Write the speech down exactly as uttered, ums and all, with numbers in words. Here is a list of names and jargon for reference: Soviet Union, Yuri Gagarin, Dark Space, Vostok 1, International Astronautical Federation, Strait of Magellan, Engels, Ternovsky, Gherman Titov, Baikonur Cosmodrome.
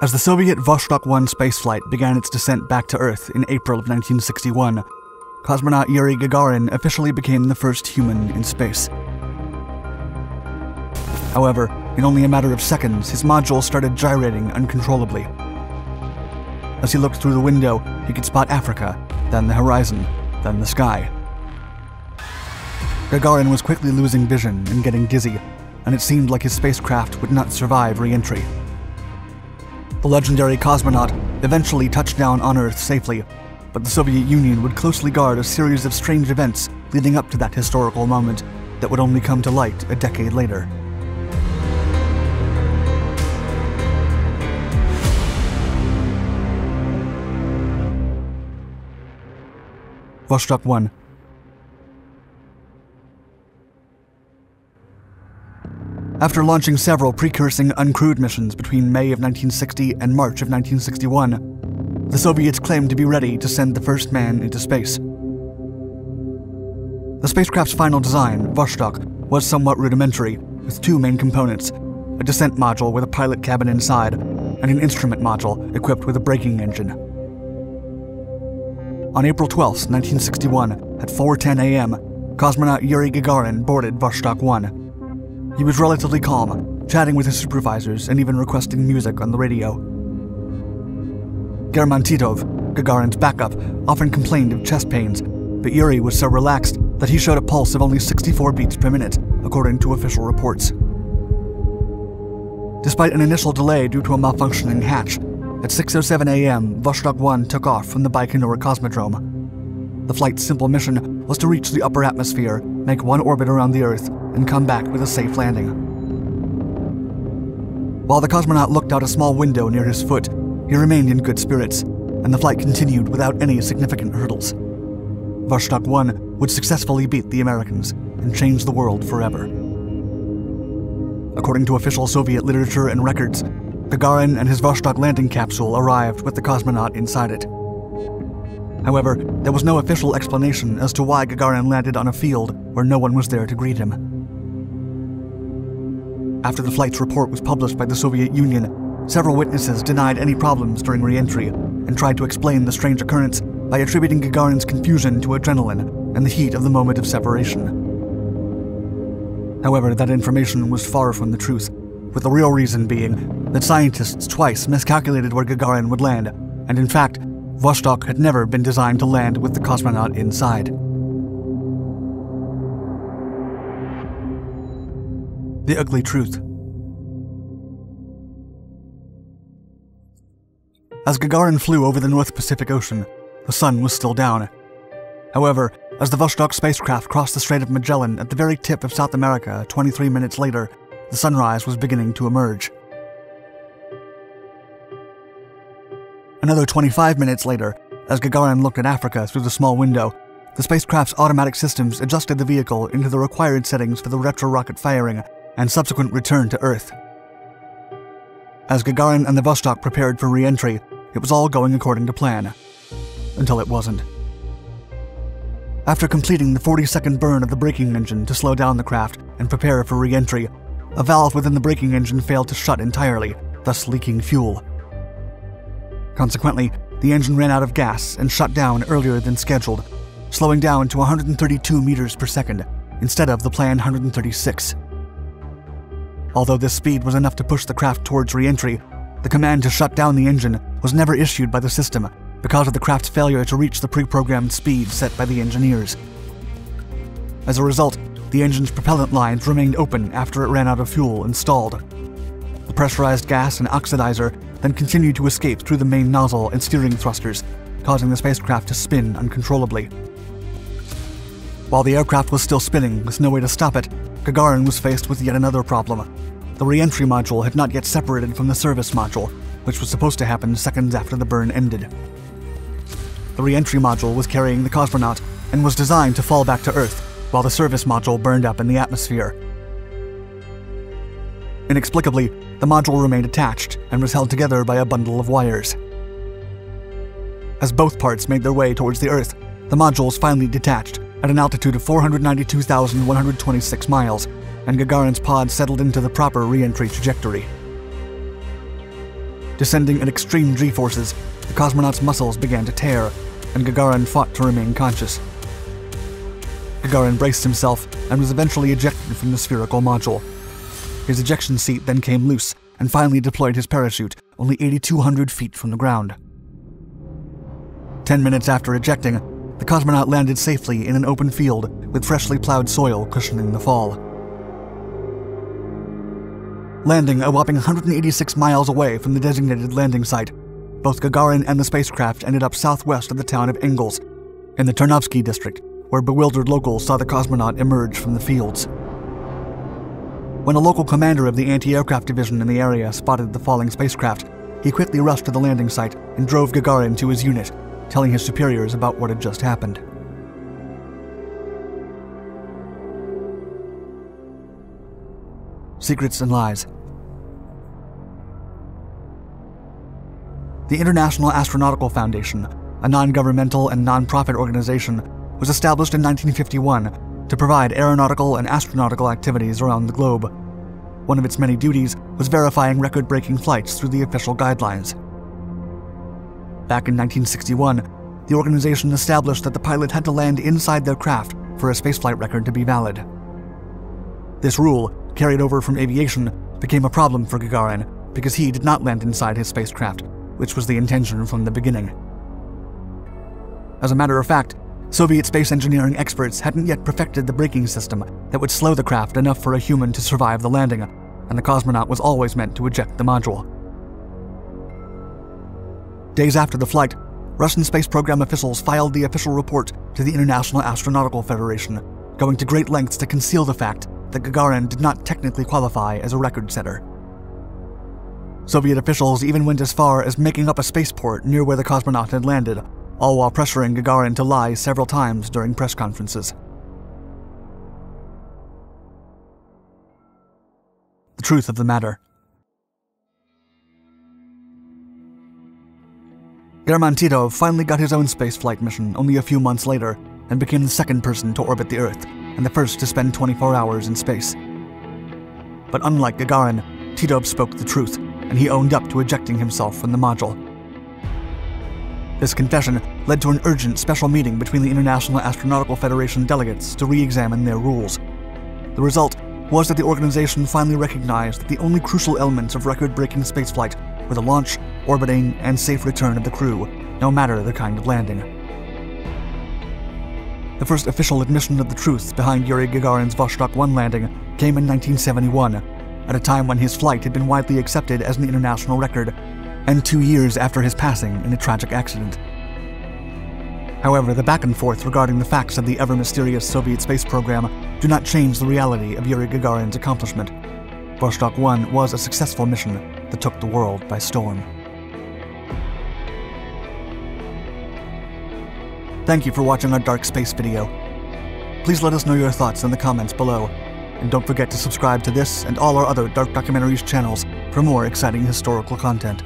As the Soviet Vostok one spaceflight began its descent back to Earth in April of nineteen sixty-one, cosmonaut Yuri Gagarin officially became the first human in space. However, in only a matter of seconds, his module started gyrating uncontrollably. As he looked through the window, he could spot Africa, then the horizon, then the sky. Gagarin was quickly losing vision and getting dizzy, and it seemed like his spacecraft would not survive re-entry. The legendary cosmonaut eventually touched down on Earth safely, but the Soviet Union would closely guard a series of strange events leading up to that historical moment that would only come to light a decade later. Vostok one. After launching several precursing uncrewed missions between May of nineteen sixty and March of nineteen sixty-one, the Soviets claimed to be ready to send the first man into space. The spacecraft's final design, Vostok, was somewhat rudimentary, with two main components: a descent module with a pilot cabin inside, and an instrument module equipped with a braking engine. On April twelfth, nineteen sixty-one, at four ten a m, cosmonaut Yuri Gagarin boarded Vostok one. He was relatively calm, chatting with his supervisors and even requesting music on the radio. Gherman Titov, Gagarin's backup, often complained of chest pains, but Yuri was so relaxed that he showed a pulse of only sixty-four beats per minute, according to official reports. Despite an initial delay due to a malfunctioning hatch, at six oh seven a m, Vostok one took off from the Baikonur Cosmodrome. The flight's simple mission was to reach the upper atmosphere, make one orbit around the Earth, and come back with a safe landing. While the cosmonaut looked out a small window near his foot, he remained in good spirits, and the flight continued without any significant hurdles. Vostok one would successfully beat the Americans and change the world forever. According to official Soviet literature and records, Gagarin and his Vostok landing capsule arrived with the cosmonaut inside it. However, there was no official explanation as to why Gagarin landed on a field where no one was there to greet him. After the flight's report was published by the Soviet Union, several witnesses denied any problems during re-entry and tried to explain the strange occurrence by attributing Gagarin's confusion to adrenaline and the heat of the moment of separation. However, that information was far from the truth, with the real reason being that scientists twice miscalculated where Gagarin would land, and in fact, Vostok had never been designed to land with the cosmonaut inside. The ugly truth. As Gagarin flew over the North Pacific Ocean, the sun was still down. However, as the Vostok spacecraft crossed the Strait of Magellan at the very tip of South America twenty-three minutes later, the sunrise was beginning to emerge. Another twenty-five minutes later, as Gagarin looked at Africa through the small window, the spacecraft's automatic systems adjusted the vehicle into the required settings for the retro-rocket firing and subsequent return to Earth. As Gagarin and the Vostok prepared for re-entry, it was all going according to plan. Until it wasn't. After completing the forty-second burn of the braking engine to slow down the craft and prepare for re-entry, a valve within the braking engine failed to shut entirely, thus leaking fuel. Consequently, the engine ran out of gas and shut down earlier than scheduled, slowing down to one hundred thirty-two meters per second instead of the planned one hundred thirty-six. Although this speed was enough to push the craft towards re-entry, the command to shut down the engine was never issued by the system because of the craft's failure to reach the pre-programmed speed set by the engineers. As a result, the engine's propellant lines remained open after it ran out of fuel and stalled. The pressurized gas and oxidizer then continued to escape through the main nozzle and steering thrusters, causing the spacecraft to spin uncontrollably. While the aircraft was still spinning with no way to stop it, Gagarin was faced with yet another problem. The re-entry module had not yet separated from the service module, which was supposed to happen seconds after the burn ended. The re-entry module was carrying the cosmonaut and was designed to fall back to Earth, while the service module burned up in the atmosphere. Inexplicably, the module remained attached and was held together by a bundle of wires. As both parts made their way towards the Earth, the modules finally detached at an altitude of four hundred ninety-two thousand one hundred twenty-six miles, and Gagarin's pod settled into the proper re-entry trajectory. Descending at extreme G-forces, the cosmonaut's muscles began to tear, and Gagarin fought to remain conscious. Gagarin braced himself and was eventually ejected from the spherical module. His ejection seat then came loose and finally deployed his parachute only eighty-two hundred feet from the ground. Ten minutes after ejecting, the cosmonaut landed safely in an open field with freshly plowed soil cushioning the fall. Landing a whopping one hundred eighty-six miles away from the designated landing site, both Gagarin and the spacecraft ended up southwest of the town of Engels, in the Ternovsky district, where bewildered locals saw the cosmonaut emerge from the fields. When a local commander of the anti-aircraft division in the area spotted the falling spacecraft, he quickly rushed to the landing site and drove Gagarin to his unit, telling his superiors about what had just happened. Secrets and Lies. The International Astronautical Federation, a non-governmental and non-profit organization, was established in nineteen fifty-one to provide aeronautical and astronautical activities around the globe. One of its many duties was verifying record-breaking flights through the official guidelines. Back in nineteen sixty-one, the organization established that the pilot had to land inside their craft for a spaceflight record to be valid. This rule, carried over from aviation, became a problem for Gagarin because he did not land inside his spacecraft, which was the intention from the beginning. As a matter of fact, Soviet space engineering experts hadn't yet perfected the braking system that would slow the craft enough for a human to survive the landing, and the cosmonaut was always meant to eject the module. Days after the flight, Russian space program officials filed the official report to the International Astronautical Federation, going to great lengths to conceal the fact that Gagarin did not technically qualify as a record setter. Soviet officials even went as far as making up a spaceport near where the cosmonaut had landed, all while pressuring Gagarin to lie several times during press conferences. The truth of the matter. Gherman Titov finally got his own spaceflight mission only a few months later and became the second person to orbit the Earth and the first to spend twenty-four hours in space. But unlike Gagarin, Titov spoke the truth, and he owned up to ejecting himself from the module. This confession led to an urgent special meeting between the International Astronautical Federation delegates to re-examine their rules. The result was that the organization finally recognized that the only crucial elements of record-breaking spaceflight were the launch, orbiting, and safe return of the crew, no matter the kind of landing. The first official admission of the truth behind Yuri Gagarin's Vostok one landing came in nineteen seventy-one, at a time when his flight had been widely accepted as an international record, and two years after his passing in a tragic accident. However, the back and forth regarding the facts of the ever-mysterious Soviet space program do not change the reality of Yuri Gagarin's accomplishment. Vostok one was a successful mission that took the world by storm. Thank you for watching our Dark Space video. Please let us know your thoughts in the comments below, and don't forget to subscribe to this and all our other Dark Documentaries channels for more exciting historical content.